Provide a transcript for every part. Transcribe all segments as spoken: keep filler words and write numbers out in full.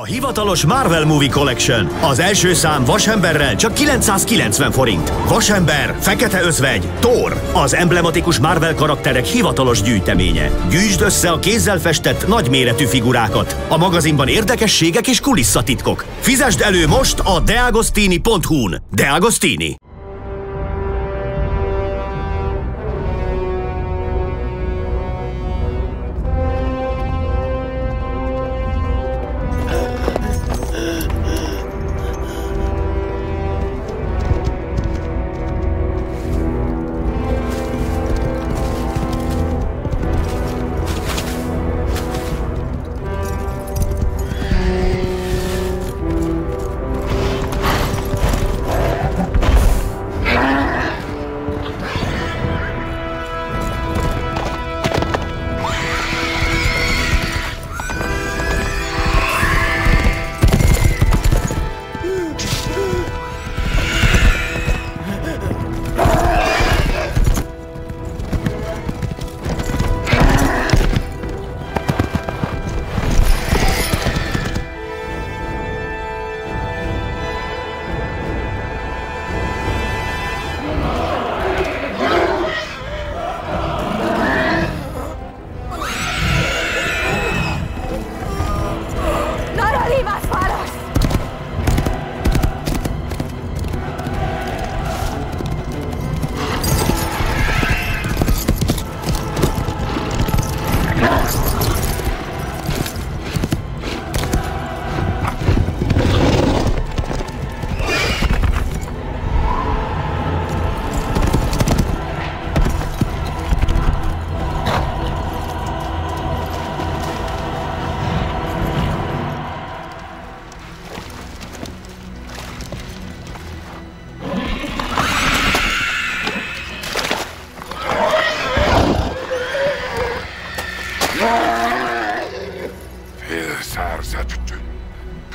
A hivatalos Marvel Movie Collection. Az első szám vasemberrel csak kilencszázkilencven forint. Vasember, Fekete Özvegy, Thor. Az emblematikus Marvel karakterek hivatalos gyűjteménye. Gyűjtsd össze a kézzel festett nagyméretű figurákat. A magazinban érdekességek és kulisszatitkok. Fizesd elő most a deagostini pont hu-n. De Agostini.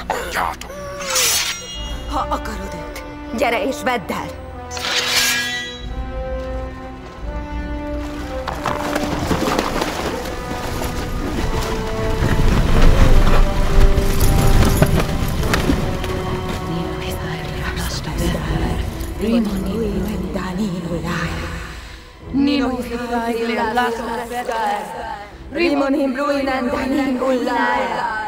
Adjátok! Ha akarod őt, gyere és vedd el! Rimon him bluinen Danilo lájá!